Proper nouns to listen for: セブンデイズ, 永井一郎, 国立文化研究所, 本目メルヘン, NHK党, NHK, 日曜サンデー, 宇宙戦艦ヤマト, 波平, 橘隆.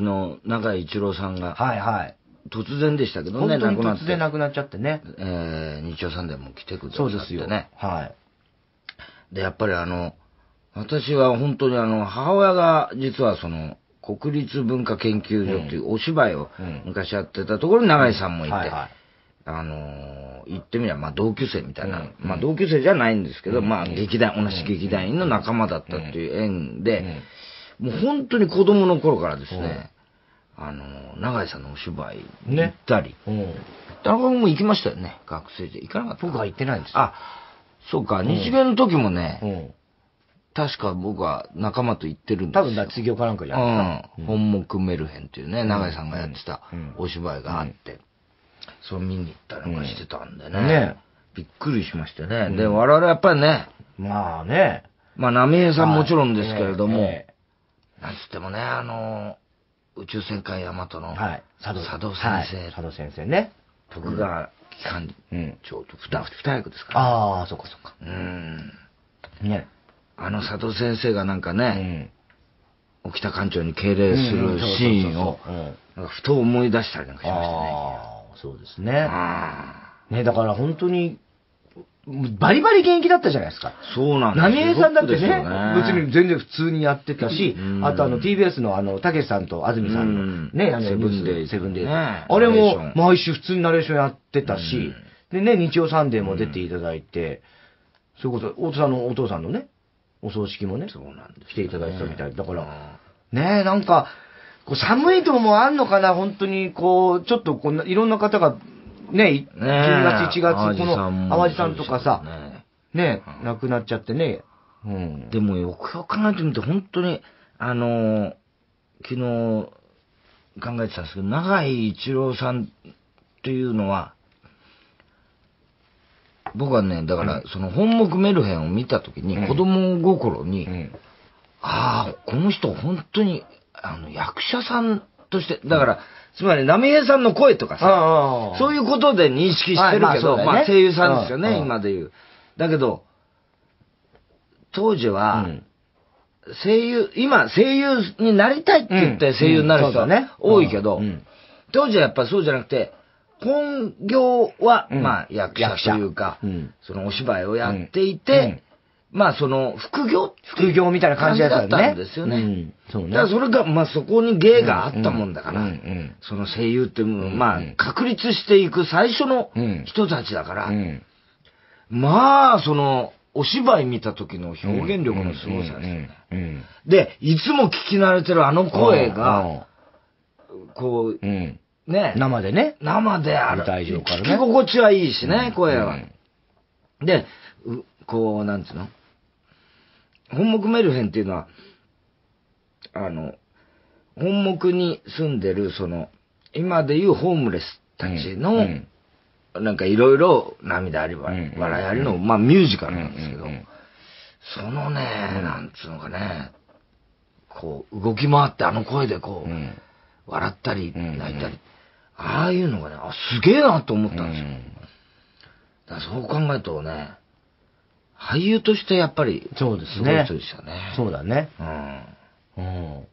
昨日永井一郎さんが、はいはい、突然でしたけどね、本当に突然亡くなっちゃってね、日曜サンデーも来てくださってね、そうですよ、はい、でやっぱり私は本当に母親が実はその国立文化研究所っていうお芝居を昔やってたところに永井さんもいて、言ってみればまあ同級生みたいな、まあ同級生じゃないんですけど、まあ劇団、同じ劇団員の仲間だったっていう縁で、もう本当に子供の頃からですね、永井さんのお芝居行ったり、田中君も行きましたよね、学生で。行かなかった？僕は行ってないんですよ。あ、そうか、日芸の時もね、確か僕は仲間と行ってるんですよ。多分脱業かなんかじゃなくて。本目メルヘンっていうね、永井さんがやってたお芝居があって、それ見に行ったりなんかしてたんでね。びっくりしましたね。で、我々やっぱりね、まあね、まあ波平さんもちろんですけれども、なんつってもね、宇宙戦艦ヤマトの佐渡先生。佐渡先生ね。徳川機関長と二役ですから。ああ、そっかそっか。ね。佐藤先生がなんかね、沖田館長に敬礼するシーンをふと思い出したりなんかしましたね。そうですね。ね、だから本当にバリバリ現役だったじゃないですか。そうなんです。浪江さんだってね、別に全然普通にやってたし、あとTBS のたけしさんと安住さんのね、セブンデイズ、あれも毎週普通にナレーションやってたし、でね、日曜サンデーも出ていただいて、そういうこと、お父さんのね、お葬式もね、来ていただいたみたい。だから、ねえ、なんか、寒いともあんのかな、本当に、こう、ちょっとこんな、いろんな方が、ね、12月、1月、この、淡路さんとかさ、ね、亡くなっちゃってね。でも、よくよく考えてみて、本当に、昨日、考えてたんですけど、永井一郎さんっていうのは、僕はね、だから、その、本目メルヘンを見たときに、子供心に、ああ、この人、本当に、役者さんとして、だから、つまり、波平さんの声とかさ、そういうことで認識してるけど、まあ、声優さんですよね、今でいう。だけど、当時は、声優、今、声優になりたいって言って声優になる人は多いけど、当時はやっぱそうじゃなくて、本業は、まあ、役者というか、そのお芝居をやっていて、まあ、その、副業みたいな感じだったんですよね。だから、それが、まあ、そこに芸があったもんだから、その声優って、まあ、確立していく最初の人たちだから、まあ、その、お芝居見た時の表現力のすごさですよね。で、いつも聞き慣れてるあの声が、こう、ね、生である。聞き心地はいいしね、声は。で、こう、なんつうの？本目メルヘンっていうのは、本目に住んでる、その、今でいうホームレスたちの、なんかいろいろ涙あり、笑いありの、まあミュージカルなんですけど、そのね、なんつうのかね、こう、動き回ってあの声でこう、笑ったり、泣いたり。ああいうのがね、あ、すげえなと思ったんですよ。だからそう考えるとね、俳優としてやっぱり、そうですね。そうでしたね。そうだね。うん。